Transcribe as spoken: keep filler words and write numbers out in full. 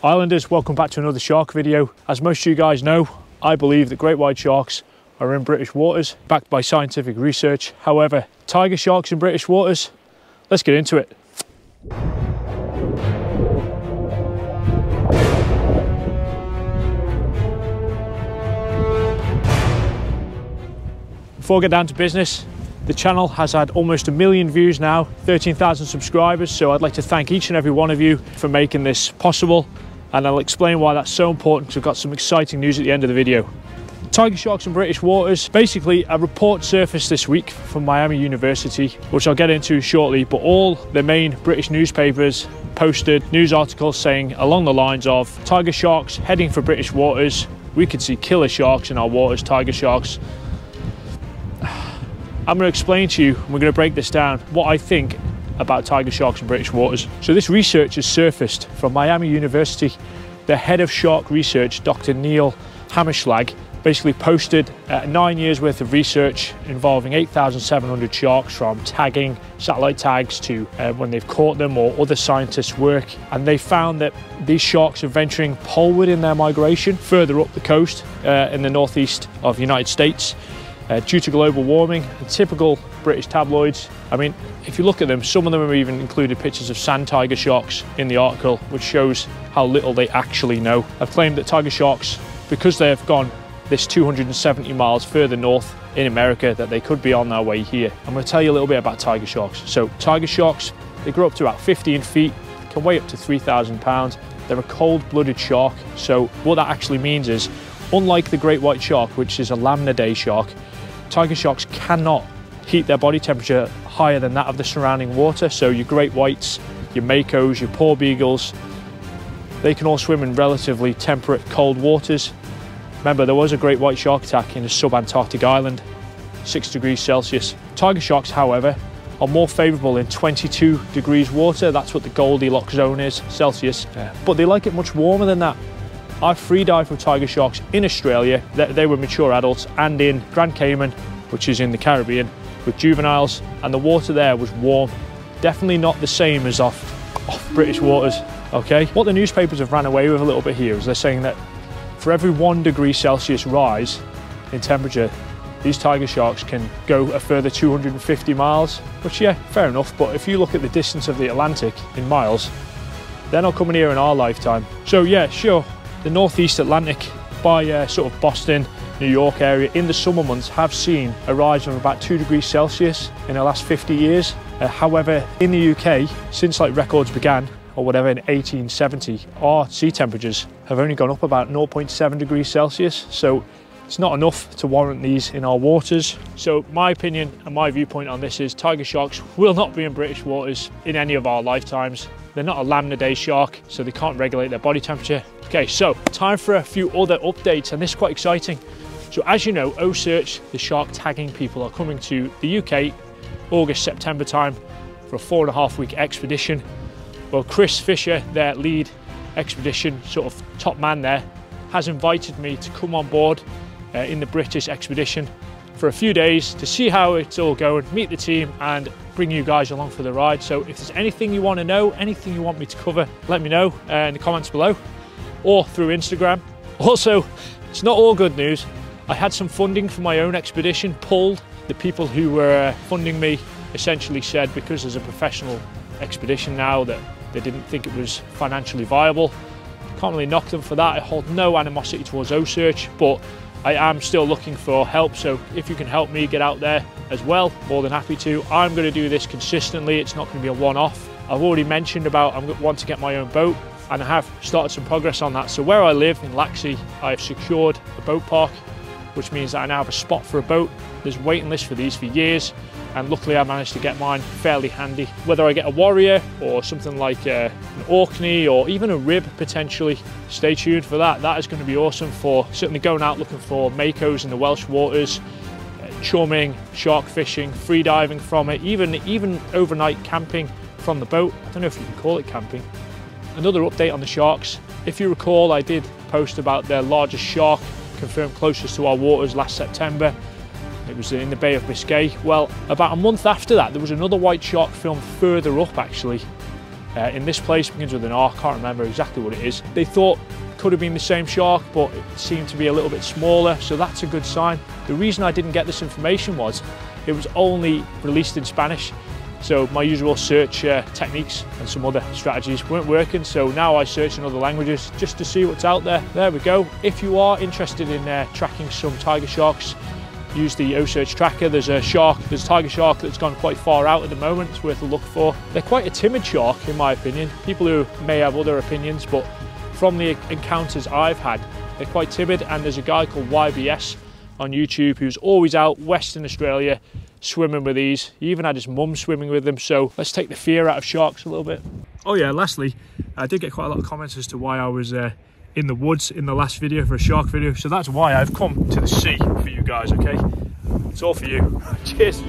Islanders, welcome back to another shark video. As most of you guys know, I believe that great white sharks are in British waters, backed by scientific research. However, tiger sharks in British waters? Let's get into it. Before I get down to business, the channel has had almost a million views now, thirteen thousand subscribers, so I'd like to thank each and every one of you for making this possible, and I'll explain why that's so important because we've got some exciting news at the end of the video. Tiger sharks in British waters. Basically, a report surfaced this week from Miami University, which I'll get into shortly, but all the main British newspapers posted news articles saying along the lines of tiger sharks heading for British waters, we could see killer sharks in our waters, tiger sharks. I'm going to explain to you, and we're going to break this down, what I think about tiger sharks in British waters. So this research has surfaced from Miami University. The head of shark research, Doctor Neil Hammerschlag, basically posted uh, nine years worth of research involving eight thousand seven hundred sharks, from tagging, satellite tags, to uh, when they've caught them or other scientists' work. And they found that these sharks are venturing poleward in their migration, further up the coast uh, in the northeast of the United States. Uh, due to global warming and typical British tabloids. I mean, if you look at them, some of them have even included pictures of sand tiger sharks in the article, which shows how little they actually know. I've claimed that tiger sharks, because they have gone this two hundred seventy miles further north in America, that they could be on their way here. I'm going to tell you a little bit about tiger sharks. So tiger sharks, they grow up to about fifteen feet, can weigh up to three thousand pounds. They're a cold-blooded shark. So what that actually means is, unlike the great white shark, which is a lamnidae shark, tiger sharks cannot keep their body temperature higher than that of the surrounding water. So your great whites, your makos, your poor beagles, they can all swim in relatively temperate, cold waters. Remember, there was a great white shark attack in a sub-Antarctic island, six degrees Celsius. Tiger sharks, however, are more favourable in twenty-two degrees water. That's what the Goldilocks zone is, Celsius. Yeah. But they like it much warmer than that. I freedived with tiger sharks in Australia. They were mature adults, and in Grand Cayman, which is in the Caribbean, with juveniles, and the water there was warm. Definitely not the same as off, off British waters, okay? What the newspapers have ran away with a little bit here is they're saying that for every one degree Celsius rise in temperature, these tiger sharks can go a further two hundred fifty miles, which, yeah, fair enough, but if you look at the distance of the Atlantic in miles, they're not coming here in our lifetime. So yeah, sure, the northeast Atlantic by uh, sort of Boston, New York area in the summer months have seen a rise of about two degrees Celsius in the last fifty years. Uh, however, in the U K, since like records began or whatever in eighteen seventy, our sea temperatures have only gone up about zero point seven degrees Celsius. So it's not enough to warrant these in our waters. So my opinion and my viewpoint on this is tiger sharks will not be in British waters in any of our lifetimes. They're not a lamnidae shark, so they can't regulate their body temperature. Okay, so time for a few other updates, and this is quite exciting. So as you know, OCEARCH, the shark tagging people, are coming to the U K August, September time for a four and a half week expedition. Well, Chris Fisher, their lead expedition, sort of top man there, has invited me to come on board Uh, in the British expedition for a few days to see how it's all going, meet the team and bring you guys along for the ride. So if there's anything you want to know, anything you want me to cover, let me know uh, in the comments below or through Instagram. Also, it's not all good news. I had some funding for my own expedition pulled. The people who were funding me essentially said, because there's a professional expedition now, that they didn't think it was financially viable. Can't really knock them for that. I hold no animosity towards OCEARCH, but I am still looking for help, so if you can help me get out there as well, more than happy to. I'm going to do this consistently, it's not going to be a one-off. I've already mentioned about I want to get my own boat, and I have started some progress on that. So where I live in Laxey, I've secured a boat park, which means that I now have a spot for a boat. There's waiting lists for these for years, and luckily I managed to get mine fairly handy. Whether I get a Warrior or something like uh, an Orkney or even a Rib potentially, stay tuned for that. That is going to be awesome for certainly going out looking for makos in the Welsh waters, uh, chumming, shark fishing, free diving from it, even, even overnight camping from the boat. I don't know if you can call it camping. Another update on the sharks. If you recall, I did post about their largest shark confirmed closest to our waters last September. It was in the Bay of Biscay. Well, about a month after that, there was another white shark filmed further up, actually, Uh, in this place, it begins with an R, can't remember exactly what it is. They thought it could have been the same shark, but it seemed to be a little bit smaller, so that's a good sign. The reason I didn't get this information was it was only released in Spanish, so my usual search uh, techniques and some other strategies weren't working, so now I search in other languages just to see what's out there. There we go. If you are interested in uh, tracking some tiger sharks, use the OCEARCH tracker. There's a shark, there's a tiger shark that's gone quite far out at the moment. It's worth a look for. They're quite a timid shark in my opinion. People who may have other opinions, but from the encounters I've had, they're quite timid. And there's a guy called Y B S on YouTube who's always out Western Australia swimming with these. He even had his mum swimming with them, so let's take the fear out of sharks a little bit. Oh yeah, lastly, I did get quite a lot of comments as to why I was uh, in the woods in the last video for a shark video, so that's why I've come to the sea for you guys, okay? It's all for you. Cheers.